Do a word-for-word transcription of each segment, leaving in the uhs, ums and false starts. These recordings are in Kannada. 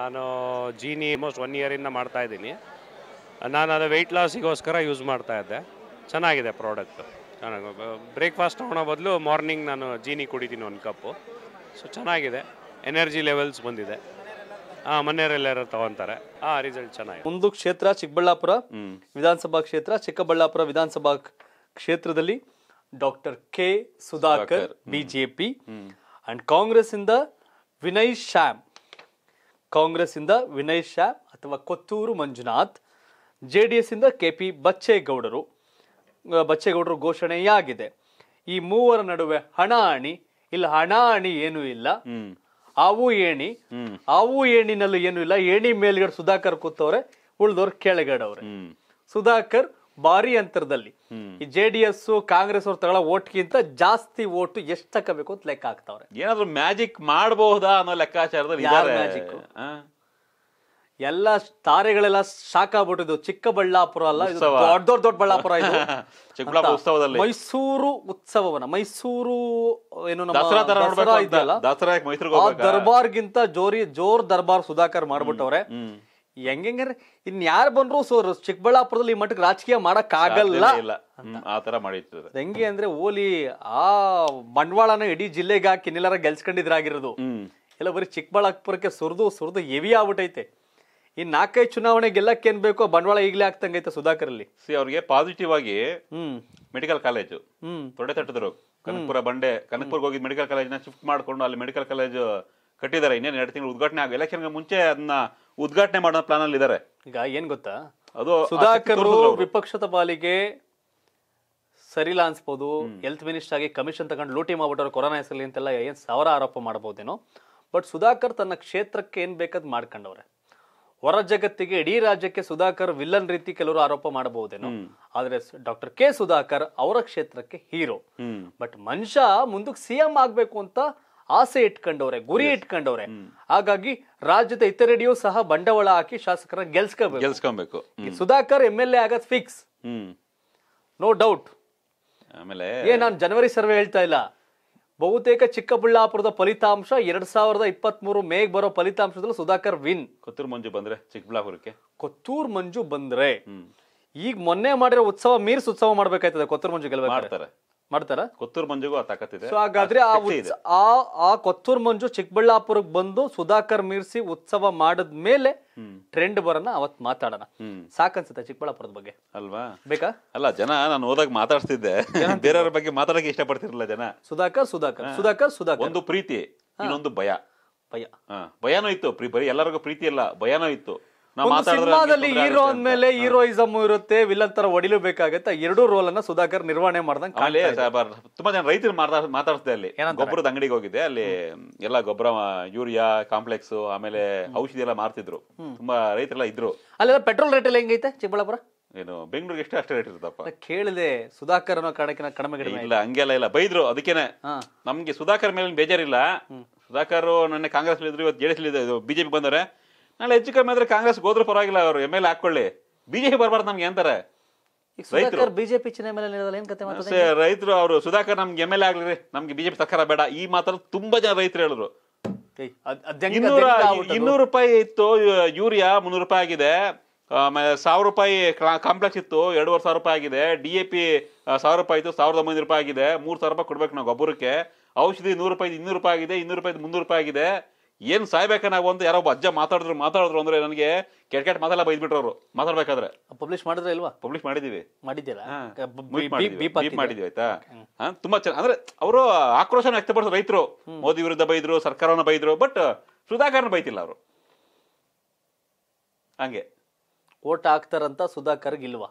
ನಾನು ಜೀನಿ ಆಲ್ಮೋಸ್ಟ್ वन ಇಯರ್ ಇಂದ ಮಾಡ್ತಾ ಇದ್ದೀನಿ. ನಾನು ಅದು weight loss ಗೋಸ್ಕರ ಯೂಸ್ ಮಾಡ್ತಾ ಇದ್ದೆ. ಚೆನ್ನಾಗಿದೆ ಪ್ರಾಡಕ್ಟ್. ನಾನು ಬ್ರೇಕ್ಫಾಸ್ಟ್ ತಗೊಳ್ಳೋ ಬದಲು ಮಾರ್ನಿಂಗ್ ನಾನು ಜೀನಿ ಕುಡಿತೀನಿ ಒಂದು ಕಪ್. ಸೊ ಚೆನ್ನಾಗಿದೆ, ಎನರ್ಜಿ ಲೆವೆಲ್ಸ್ ಬಂದಿದೆ. ಹಾಂ, ಮನೆಯವರೆಲ್ಲರೂ ತಗೊಂತಾರೆ. ಆ ರಿಸಲ್ಟ್ ಚೆನ್ನಾಗಿದೆ. ಒಂದು ಕ್ಷೇತ್ರ ಚಿಕ್ಕಬಳ್ಳಾಪುರ ವಿಧಾನಸಭಾ ಕ್ಷೇತ್ರ. ಚಿಕ್ಕಬಳ್ಳಾಪುರ ವಿಧಾನಸಭಾ ಕ್ಷೇತ್ರದಲ್ಲಿ doctor K Sudhakar BJP and Congress ಇಂದ ವಿನಯ್ ಶ್ಯಾಮ್ ಕಾಂಗ್ರೆಸ್ ಇಂದ ವಿನಯ್ ಶ್ಯಾಮ್ ಅಥವಾ Kothur Manjunath, J D S ಇಂದ ಕೆ ಪಿ ಬಚ್ಚೇಗೌಡರು ಬಚ್ಚೇಗೌಡರು ಘೋಷಣೆಯಾಗಿದೆ. ಈ ಮೂವರ ನಡುವೆ ಹಣಾಹಣಿ ಇಲ್ಲ, ಹಣಾಹಣಿ ಏನೂ ಇಲ್ಲ. ಅವು ಏಣಿ ಅವು ಏಣಿನಲ್ಲಿ ಏನೂ ಇಲ್ಲ. ಏಣಿ ಮೇಲ್ಗಡೆ ಸುಧಾಕರ್ ಕೂತವ್ರೆ, ಉಳ್ದವ್ರು ಕೆಳಗಡವ್ರೆ. ಸುಧಾಕರ್ ಭಾರಿ ಅಂತರದಲ್ಲಿ ಈ ಜೆ ಡಿ ಎಸ್ ಕಾಂಗ್ರೆಸ್ ಅವ್ರು ತಗೊಳ್ಳೋ ಓಟ್ಗಿಂತ ಜಾಸ್ತಿ ಓಟು ಎಷ್ಟು ತಗೋಬೇಕು ಅಂತ ಲೆಕ್ಕ ಹಾಕ್ತಾವ್ರೆ. ಏನಾದ್ರು ಮ್ಯಾಜಿಕ್ ಮಾಡಬಹುದಾ ಅನ್ನೋ ಲೆಕ್ಕಾಚಾರದಲ್ಲಿ ಮ್ಯಾಜಿಕ್ ಎಲ್ಲ ತಾರೆಗಳೆಲ್ಲ ಶಾಕ್ ಆಗ್ಬಿಟ್ಟಿದ್ದು. ಚಿಕ್ಕಬಳ್ಳಾಪುರ ಅಲ್ಲ, ದೊಡ್ಡ ದೊಡ್ಡ ದೊಡ್ಡ ಬಳ್ಳಾಪುರ ಇದು. ಚಿಕ್ಕಬಳ್ಳಾಪುರ ಉತ್ಸವದಲ್ಲಿ ಮೈಸೂರು ಉತ್ಸವವನ್ನ ಮೈಸೂರು ಏನು ದರ್ಬಾರ್ಗಿಂತ ಜೋರಿ ಜೋರ್ ದರ್ಬಾರ್ ಸುಧಾಕರ್ ಮಾಡ್ಬಿಟ್ಟವ್ರೆ. ಹೆಂಗಂಗ್ರೆ ಇನ್ ಯಾರು ಬಂದ್ರು ಸೋರ್ ಚಿಕ್ಕಬಳ್ಳಾಪುರದಲ್ಲಿ ಈ ಮಟ್ಟಕ್ಕೆ ರಾಜಕೀಯ ಮಾಡಕ್ ಆಗಲ್ಲ ಆತರ ಮಾಡಿರ್ತಾರೆ. ಹೆಂಗೆ ಅಂದ್ರೆ ಓಲಿ ಆ ಬಂಡವಾಳನ ಇಡೀ ಜಿಲ್ಲೆಗೆ ಹಾಕಿ ಇನ್ನೆಲ್ಲರ ಗೆಲ್ಸ್ಕೊಂಡಿದ್ರಾಗಿರೋದು ಎಲ್ಲ ಬರೀ ಚಿಕ್ಕಬಳ್ಳಾಪುರಕ್ಕೆ ಸುರಿದು ಸುರಿದು ಹೆವಿ ಆಗ್ಬಿಟ್ಟೈತೆ. ಇನ್ ನಾಲ್ಕೈದು ಚುನಾವಣೆ ಗೆಲ್ಲಕ್ಕೆ ಏನ್ ಬೇಕೋ ಬಂಡವಾಳ ಈಗಲೇ ಆಗ್ತಂಗೈತೆ ಸುಧಾಕರ್ ಅಲ್ಲಿ. ಸಿ ಅವ್ರಿಗೆ ಪಾಸಿಟಿವ್ ಆಗಿ ಮೆಡಿಕಲ್ ಕಾಲೇಜು ತೊಡೆ ತಟ್ಟಿದ್ರು. ಕನಕಪುರ ಬಂಡೆ ಕನಕಪುರ್ಗೆ ಹೋಗಿ ಮೆಡಿಕಲ್ ಕಾಲೇಜ್ ನ ಶಿಫ್ಟ್ ಮಾಡ್ಕೊಂಡು ಅಲ್ಲಿ ಮೆಡಿಕಲ್ ಕಾಲೇಜು ಕಟ್ಟಿದ್ದಾರೆ. ಇನ್ನೇನು ಎರಡು ತಿಂಗಳು ಉದ್ಘಾಟನೆ ಆಗ ಎಲೆಕ್ಷನ್ಗೆ ಮುಂಚೆ ಅದನ್ನ ಉದ್ಘಾಟನೆ ಮಾಡೋ ಪ್ಲಾನ್ ಅಲ್ಲಿ ಇದ್ದಾರೆ. ಈಗ ಏನ್ ಗೊತ್ತಾ, ಅದು ಸುಧಾಕರ್ ವಿಪಕ್ಷದ ಪಾಲಿಗೆ ಸರಿಲ್ಲ ಅನ್ಸ್ಬೋದು. ಹೆಲ್ತ್ ಮಿನಿಸ್ಟರ್ ಆಗಿ ಕಮಿಷನ್ ತಗೊಂಡು ಲೂಟಿ ಮಾಡ್ಬಿಟ್ಟವ್ರು ಕೊರೋನಾ ಹೆಸರಲ್ಲಿ ಅಂತೆಲ್ಲ ಏನ್ ಸಾವಿರ ಆರೋಪ ಮಾಡ್ಬೋದೇನೋ. ಬಟ್ ಸುಧಾಕರ್ ತನ್ನ ಕ್ಷೇತ್ರಕ್ಕೆ ಏನ್ ಬೇಕಾದ್ ಮಾಡ್ಕೊಂಡವ್ರೆ. ಹೊರ ಜಗತ್ತಿಗೆ ಇಡೀ ರಾಜ್ಯಕ್ಕೆ ಸುಧಾಕರ್ ವಿಲ್ಲನ್ ರೀತಿ ಕೆಲವರು ಆರೋಪ ಮಾಡಬಹುದೇನೋ, ಆದ್ರೆ ಡಾಕ್ಟರ್ ಕೆ ಸುಧಾಕರ್ ಅವರ ಕ್ಷೇತ್ರಕ್ಕೆ ಹೀರೋ. ಬಟ್ ಮನುಷ್ಯ ಮುಂದಕ್ಕೆ ಸಿಎಂ ಆಗ್ಬೇಕು ಅಂತ ಆಸೆ ಇಟ್ಕೊಂಡವ್ರೆ, ಗುರಿ ಇಟ್ಕೊಂಡವ್ರೆ. ಹಾಗಾಗಿ ರಾಜ್ಯದ ಇತರೆಡೆಯೂ ಸಹ ಬಂಡವಾಳ ಹಾಕಿ ಶಾಸಕರ ಗೆಲ್ಸ್ಕೋಬೇಕು ಗೆಲ್ಸ್ಕೊಬೇಕು ಸುಧಾಕರ್ ಎಂ ಎಲ್ ಎ ಆಗೋದು ಫಿಕ್ಸ್, ನೋ ಡೌಟ್. ಆಮೇಲೆ ಏ ನಾನು ಜನವರಿ ಸರ್ವೆ ಹೇಳ್ತಾ ಇಲ್ಲ, ಬಹುತೇಕ ಚಿಕ್ಕಬಳ್ಳಾಪುರದ ಫಲಿತಾಂಶ ಎರಡ್ ಸಾವಿರದ ಇಪ್ಪತ್ತ್ ಮೂರು ಮೇಗ್ ಬರೋ ಫಲಿತಾಂಶದಲ್ಲಿ ಸುಧಾಕರ್ ವಿನ್. ಕೊತ್ತೂರು ಮಂಜು ಬಂದ್ರೆ ಚಿಕ್ಕಬಳ್ಳಾಪುರಕ್ಕೆ ಕೊತ್ತೂರು ಮಂಜು ಬಂದ್ರೆ ಈಗ ಮೊನ್ನೆ ಮಾಡಿರೋ ಉತ್ಸವ ಮೀರ್ಸ್ ಉತ್ಸವ ಮಾಡ್ಬೇಕಾಯ್ತದೆ. ಕೊತ್ತೂರು ಮಂಜು ಗೆಲ್ಬೇಕು ಮಾಡ್ತಾರೆ ಮಾಡ್ತಾರ ಕೊತ್ತೂರು ಮಂಜುಗೂ ಆ ತಾಕತ್ತಿದೆ. ಸೊ ಹಾಗಾದ್ರೆ ಆ ಆ ಕೊತ್ತೂರು ಮಂಜು ಚಿಕ್ಕಬಳ್ಳಾಪುರಕ್ಕೆ ಬಂದು ಸುಧಾಕರ್ ಮೀರ್ಸಿ ಉತ್ಸವ ಮಾಡದ್ಮೇಲೆ ಟ್ರೆಂಡ್ ಬರೋಣ, ಅವತ್ ಮಾತಾಡೋಣ. ಸಾಕನ್ಸುತ್ತೆ ಚಿಕ್ಕಬಳ್ಳಾಪುರದ ಬಗ್ಗೆ ಅಲ್ವಾ? ಬೇಕಾ ಅಲ್ಲ, ಜನ ನಾನು ಹೋದಾಗ ಮಾತಾಡ್ತಿದ್ದೆ, ಬೇರೆಯವ್ರ ಬಗ್ಗೆ ಮಾತಾಡಕ್ಕೆ ಇಷ್ಟಪಡ್ತಿರ್ಲಿಲ್ಲ ಜನ. ಸುಧಾಕರ್ ಸುಧಾಕರ್ ಸುಧಾಕರ್ ಸುಧಾಕರ್ ಒಂದು ಪ್ರೀತಿ, ಇನ್ನೊಂದು ಭಯ. ಭಯ ಭಯನೂ ಇತ್ತು. ಬರೀ ಎಲ್ಲರಿಗೂ ಪ್ರೀತಿ ಇಲ್ಲ, ಭಯನೂ ಇತ್ತು. ಸಿನಿಮಾದಲ್ಲಿ ಹೀರೋ ಅಂದ್ಮೇಲೆ ಹೀರೋಯಿಸಮ್ ಇರುತ್ತೆ, ವಿಲನ್ ತರ ಹೊಡಿಲುಬೇಕಾಗತ್ತೆ. ಎರಡು ರೋಲ್ ಅನ್ನ ಸುಧಾಕರ್ ನಿರ್ವಹಣೆ ಮಾಡ್ದಂಗ್ ತುಂಬಾ ಜನ ರೈತರು ಮಾತಾಡ್ತಿದ್ದೆ. ಅಲ್ಲಿ ಗೊಬ್ಬರದ ಅಂಗಡಿಗೆ ಹೋಗಿದ್ದೆ, ಅಲ್ಲಿ ಎಲ್ಲಾ ಗೊಬ್ಬರ ಯೂರಿಯಾ ಕಾಂಪ್ಲೆಕ್ಸ್ ಆಮೇಲೆ ಔಷಧಿ ಎಲ್ಲ ಮಾರ್ತಿದ್ರು. ತುಂಬಾ ರೈತರೆಲ್ಲ ಇದ್ರು. ಅಲ್ಲೆಲ್ಲ ಪೆಟ್ರೋಲ್ ರೇಟ್ ಎಲ್ಲ ಹೆಂಗೈತೆ ಚಿಕ್ಕಬಳ್ಳಾಪುರ? ಏನು ಬೆಂಗಳೂರಿಗೆ ಎಷ್ಟು ಅಷ್ಟೇ ರೇಟ್ ಇರುತ್ತಪ್ಪ. ಕೇಳಿದೆ ಸುಧಾಕರ್ ಅನ್ನೋ ಕಾರಣಕ್ಕೆ ಕಡಿಮೆ ಇಲ್ಲ, ಹಂಗೆಲ್ಲ ಇಲ್ಲ ಬೈದ್ರು. ಅದಕ್ಕೇನೆ ನಮ್ಗೆ ಸುಧಾಕರ್ ಮೇಲೆ ಬೇಜಾರಿಲ್ಲ. ಸುಧಾಕರ್ ನನ್ನ ಕಾಂಗ್ರೆಸ್ ಇದ್ರು, ಇವತ್ತು ಜೆಡಿಎಸ್ ಇದ್ರು, ಬಿಜೆಪಿ ಬಂದವ್ರೆ. ನಾಳೆ ಹೆಚ್ಚು ಕಮ್ಮಿ ಆದ್ರೆ ಕಾಂಗ್ರೆಸ್ ಹೋದ್ರು ಪರವಾಗಿಲ್ಲ, ಅವರು ಎಮ್ ಎಲ್ ಎ ಹಾಕೊಳ್ಳಿ, ಬಿಜೆಪಿ ಬರಬಾರ್ದು ನಮ್ಗೆ ಅಂತಾರೆ ಬಿಜೆಪಿ. ರೈತರು ಅವರು ಸುಧಾಕರ್ ನಮ್ಗೆ ಎಮ್ ಎಲ್ ಎ ಆಗ್ಲಿ, ನಮ್ಗೆ ಬಿಜೆಪಿ ಸರ್ಕಾರ ಬೇಡ, ಈ ಮಾತಲ್ಲಿ ತುಂಬಾ ಜನ ರೈತರು ಹೇಳಿದ್ರು. ಇನ್ನೂರು ರೂಪಾಯಿ ಇತ್ತು ಯೂರಿಯಾ, ಮುನ್ನೂರು ರೂಪಾಯಿ ಆಗಿದೆ. ಆಮೇಲೆ ಸಾವಿರ ರೂಪಾಯಿ ಕಾಂಪ್ಲೆಕ್ಸ್ ಇತ್ತು, ಎರಡೂವರೆ ಸಾವಿರ ರೂಪಾಯಿ ಆಗಿದೆ. ಡಿ ಎ ಪಿ ಸಾವಿರ ರೂಪಾಯಿ ಇತ್ತು, ಸಾವಿರದ ಒಂಬೈನೂರು ರೂಪಾಯಿ ಆಗಿದೆ. ಮೂರ್ ಸಾವಿರ ರೂಪಾಯಿ ಕೊಡ್ಬೇಕು ನಾವು ಒಬ್ಬರಕ್ಕೆ. ಔಷಧಿ ನೂರು ರೂಪಾಯಿ ಇನ್ನೂರು ರೂಪಾಯಿ ಆಗಿದೆ, ಇನ್ನೂರು ರೂಪಾಯಿ ಮುನ್ನೂರು ರೂಪಾಯಿ ಆಗಿದೆ. ಏನ್ ಸಾಯ್ಬೇಕ ನಾವು ಅಂತ ಯಾರೋ ಒಬ್ಬ ಅಜ್ಜ ಮಾತಾಡಿದ್ರು ಮಾತಾಡಿದ್ರು ಅಂದ್ರೆ ನನಗೆ ಕೆಟ್ಟ ಕೆಟ್ಟ ಮಾತಾಡ ಬೈದ್ಬಿಟ್ರು ಅವರು. ಮಾತಾಡ್ಬೇಕಾದ್ರೆ ಪಬ್ಲಿಷ್ ಮಾಡಿದ್ರೆ ಇಲ್ವಾ? ಪಬ್ಲಿಷ್ ಮಾಡಿದೀವಿ ಮಾಡಿದೀವಿ ಆಯ್ತಾ. ತುಂಬಾ ಚೆನ್ನಾಗಿ ಅಂದ್ರೆ ಅವರು ಆಕ್ರೋಶ ವ್ಯಕ್ತಪಡಿಸಿದ್ರು ರೈತರು. ಮೋದಿ ವಿರುದ್ಧ ಬೈದ್ರು, ಸರ್ಕಾರವನ್ನ ಬೈದ್ರು, ಬಟ್ ಸುಧಾಕರ್ನ ಬೈತಿಲ್ಲ ಅವರು. ಹಂಗೆ ಓಟ್ ಹಾಕ್ತಾರಂತ ಸುಧಾಕರ್ಗೆ ಇಲ್ವಾ?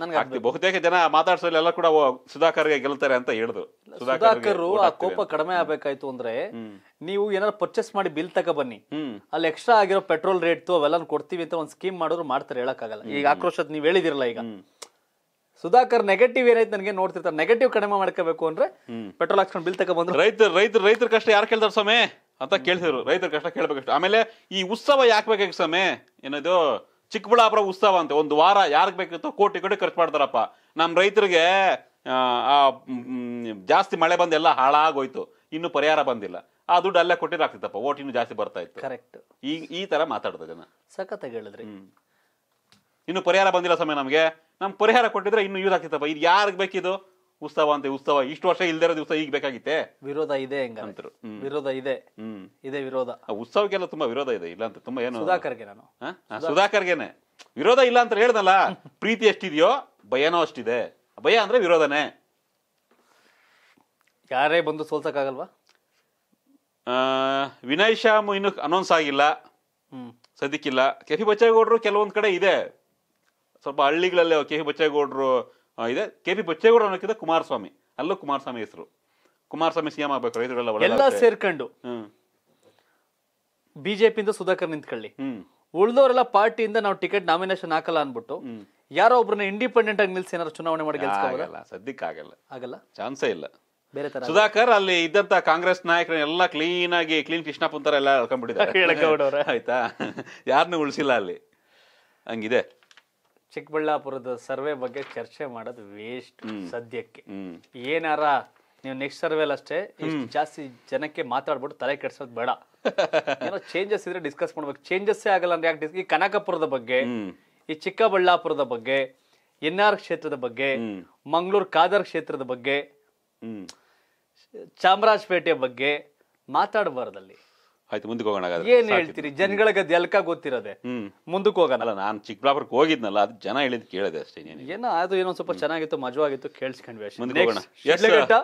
ನನ್ಗೆ ಬಹುತೇಕ ಜನ ಮಾತಾಡ್ಸೋಲ್ಲ ಎಲ್ಲ ಕೂಡ ಸುಧಾಕರ್ಗೆ ಗೆಲ್ತಾರೆ ಅಂತ ಹೇಳಿದ್ರು. ಸುಧಾಕರ್ ಆ ಕೋಪ ಕಡಿಮೆ ಆಗ್ಬೇಕಾಯ್ತು ಅಂದ್ರೆ ನೀವು ಏನಾದ್ರು ಪರ್ಚೇಸ್ ಮಾಡಿ ಬಿಲ್ ತಗೋ ಬನ್ನಿ, ಅಲ್ಲಿ ಎಕ್ಸ್ಟ್ರಾ ಆಗಿರೋ ಪೆಟ್ರೋಲ್ ರೇಟ್ ಅವೆಲ್ಲ ಕೊಡ್ತೀವಿ ಅಂತ ಒಂದ್ ಸ್ಕೀಮ್ ಮಾಡಿದ್ರು ಮಾಡ್ತಾರೆ. ಹೇಳಕ್ಕಾಗಲ್ಲ ಈಗ ಆಕ್ರೋಶದ ನೀವ್ ಹೇಳಿದಿರಲ್ಲ. ಈಗ ಸುಧಾಕರ್ ನೆಗೆಟಿವ್ ಏನಾಯ್ತು ನನಗೆ ನೋಡ್ತಿರ್ತಾರೆ, ನೆಗೆಟಿವ್ ಕಡಿಮೆ ಮಾಡ್ಕೋಬೇಕು ಅಂದ್ರೆ ಪೆಟ್ರೋಲ್ ಹಾಕ್ಸ್ಕೊಂಡು ಬಿಲ್ ತಗೋ ಬಂದ್ರು. ರೈತರು ರೈತರು ರೈತರ ಕಷ್ಟ ಯಾರು ಕೇಳ್ತಾರೆ ಸ್ವಾಮಿ ಅಂತ ಕೇಳ್ತಿದ್ರು. ರೈತರ ಕಷ್ಟ ಕೇಳ್ಬೇಕಷ್ಟು. ಆಮೇಲೆ ಈ ಉತ್ಸವ ಯಾಕೆ ಬೇಕಾಗಿ ಸ್ವಾಮಿ ಏನದು ಚಿಕ್ಕಬಳ್ಳಾಪುರ ಉತ್ಸವ ಅಂತ ಒಂದು ವಾರ ಯಾರಿಗೆ ಬೇಕಿತ್ತು ಕೋಟಿ ಕೋಟಿ ಖರ್ಚು ಮಾಡ್ತಾರಪ್ಪ. ನಮ್ಮ ರೈತರಿಗೆ ಜಾಸ್ತಿ ಮಳೆ ಬಂದೆಲ್ಲ ಹಾಳಾಗೋಯ್ತು, ಇನ್ನು ಪರಿಹಾರ ಬಂದಿಲ್ಲ. ಆ ದುಡ್ಡು ಅಲ್ಲೇ ಕೊಟ್ಟಿದ್ರೆ ಆಗ್ತಿತ್ತಪ್ಪ, ಓಟಿನೂ ಜಾಸ್ತಿ ಬರ್ತಾ ಇತ್ತು. ಕರೆಕ್ಟ್. ಈ ಈ ತರ ಮಾತಾಡ್ದ ಜನ ಸಖತ್ತಾಗಿ ಹೇಳಿದ್ರಿ. ಇನ್ನು ಪರಿಹಾರ ಬಂದಿಲ್ಲ ಸಮಯ ನಮಗೆ, ನಮ್ ಪರಿಹಾರ ಕೊಟ್ಟಿದ್ರೆ ಇನ್ನು ಯೂಸ್ ಆಗ್ತಿತ್ತಪ್ಪ. ಇದು ಯಾರಿಗೆ ಬೇಕಿದು ಉತ್ಸವ ಅಂತ, ಉತ್ಸವ ಇಷ್ಟು ವರ್ಷ ಇಲ್ದೇ ಇರೋ ದಿವಸ ಈಗ ಬೇಕಾಗಿತ್ತೆ. ವಿರೋಧ ಇದೆ ಹೆಂಗಂತರು, ವಿರೋಧ ಇದೆ, ಇದೇ ವಿರೋಧ. ಉತ್ಸವಕ್ಕೆಲ್ಲ ತುಂಬಾ ವಿರೋಧ ಇದೆ, ಇಲ್ಲ ಅಂತ ತುಂಬಾ. ಏನು ಸುಧಾಕರ್ಗೆ ನಾನು ಸುಧಾಕರ್ಗೆನೆ ವಿರೋಧ ಇಲ್ಲ ಅಂತ ಹೇಳ್ದಲ್ಲ. ಪ್ರೀತಿ ಎಷ್ಟಿದೆಯೋ ಭಯನೋ ಅಷ್ಟಿದೆ, ಭಯ ಅಂದ್ರೆ ವಿರೋಧನೇ. ಯಾರೇ ಬಂದು ಸೋಲ್ಸಕ್ಕಾಗಲ್ವಾ? ವಿನಯ್ ಶಾಮ್ ಇನ್ನು ಅನೌನ್ಸ್ ಆಗಿಲ್ಲ, ಸದ್ಯಕ್ಕಿಲ್ಲ. ಕೆ ಪಿ ಬಚ್ಚೇಗೌಡರು ಕೆಲವೊಂದು ಕಡೆ ಇದೆ, ಸ್ವಲ್ಪ ಹಳ್ಳಿಗಳಲ್ಲಿ ಕೆ ಪಿ ಬಚ್ಚೇಗೌಡರು ಇದೆ. ಕೆ ಪಿ ಬಚ್ಚೇಗೌಡರು ಅನ್ನೋಕ್ಕಿಂತ ಕುಮಾರಸ್ವಾಮಿ, ಅಲ್ಲೂ ಕುಮಾರಸ್ವಾಮಿ ಹೆಸರು. ಕುಮಾರಸ್ವಾಮಿ ಸಿಎಂ ಆಗ್ಬೇಕು, ರೈತರೆಲ್ಲ ಸೇರ್ಕೊಂಡು. ಬಿಜೆಪಿಯಿಂದ ಸುಧಾಕರ್ ನಿಂತ್ಕೊಳ್ಳಿ, ಉಳಿದವರೆಲ್ಲ ಪಾರ್ಟಿಯಿಂದ ನಾವು ಟಿಕೆಟ್ ನಾಮಿನೇಷನ್ ಹಾಕಲ್ಲ ಅನ್ಬಿಟ್ಟು ಯಾರೋ ಒಬ್ಬರನ್ನ ಇಂಡಿಪೆಂಡೆಂಟ್ ಆಗಿ ನಿಲ್ಸಿ ಏನಾದ್ರು ಚುನಾವಣೆ ಮಾಡಿ ಗೆಲ್ಸ್ಕೊಳ್ಳೋದು ಸದ್ಯಕ್ಕೆ ಆಗಲ್ಲ, ಆಗಲ್ಲ, ಚಾನ್ಸೇ ಇಲ್ಲ. ಸುಧಾಕರ್ ಅಲ್ಲಿ ಇದ್ದಂತ ಕಾಂಗ್ರೆಸ್ ನಾಯಕರನ್ನೆಲ್ಲ ಕ್ಲೀನ್ ಆಗಿ ಕ್ಲೀನ್ ಕೃಷ್ಣಪ್ಪ ತರ ಎಲ್ಲ ಹೇಳ್ಕೊಂಡ್ಬಿಟ್ಟಿದ್ದಾರೆ, ಆಯ್ತಾ? ಯಾರನ್ನೂ ಉಳಿಸಿಲ್ಲ ಅಲ್ಲಿ, ಹಂಗಿದೆ. ಚಿಕ್ಕಬಳ್ಳಾಪುರದ ಸರ್ವೆ ಬಗ್ಗೆ ಚರ್ಚೆ ಮಾಡೋದು ವೇಸ್ಟ್ ಸದ್ಯಕ್ಕೆ. ಏನಾರ ನೀವು ನೆಕ್ಸ್ಟ್ ಸರ್ವೆಲ್ ಅಷ್ಟೇ ಇಷ್ಟು ಜಾಸ್ತಿ ಜನಕ್ಕೆ ಮಾತಾಡ್ಬಿಟ್ಟು ತಲೆ ಕೆಡ್ಸೋದು ಬೇಡ. ಏನೋ ಚೇಂಜಸ್ ಇದ್ರೆ ಡಿಸ್ಕಸ್ ಮಾಡ್ಬೇಕು, ಚೇಂಜಸ್ಸೇ ಆಗಲ್ಲ ಅಂದ್ರೆ ಯಾಕೆ? ಈ ಕನಕಪುರದ ಬಗ್ಗೆ, ಈ ಚಿಕ್ಕಬಳ್ಳಾಪುರದ ಬಗ್ಗೆ, ಎನ್ ಆರ್ ಕ್ಷೇತ್ರದ ಬಗ್ಗೆ, ಮಂಗಳೂರು ಕಾದರ್ ಕ್ಷೇತ್ರದ ಬಗ್ಗೆ, ಚಾಮರಾಜಪೇಟೆಯ ಬಗ್ಗೆ ಮಾತಾಡಬಾರ್ದಲ್ಲಿ. ಆಯ್ತು, ಮುಂದಕ್ಕೆ ಹೋಗೋಣ. ಏನ್ ಹೇಳ್ತೀರಿ? ಜನಗಳಿಗೆ ಅದು ಎಲ್ಕ ಗೊತ್ತಿರೋದೆ, ಮುಂದಕ್ಕೆ ಹೋಗೋಣ. ನಾನು ಚಿಕ್ಕಬಳ್ಳಾಪುರಕ್ಕೆ ಹೋಗಿದ್ನಲ್ಲ, ಅದು ಜನ ಹೇಳಿದ್ ಕೇಳಿದೆ ಅಷ್ಟೇ. ಏನೋ ಅದು ಏನೋ ಸ್ವಲ್ಪ ಚೆನ್ನಾಗಿತ್ತು, ಮಜವಾಗಿತ್ತು, ಕೇಳಿಸ್ಕೊಂಡ್ವಿ ಅಷ್ಟೇ.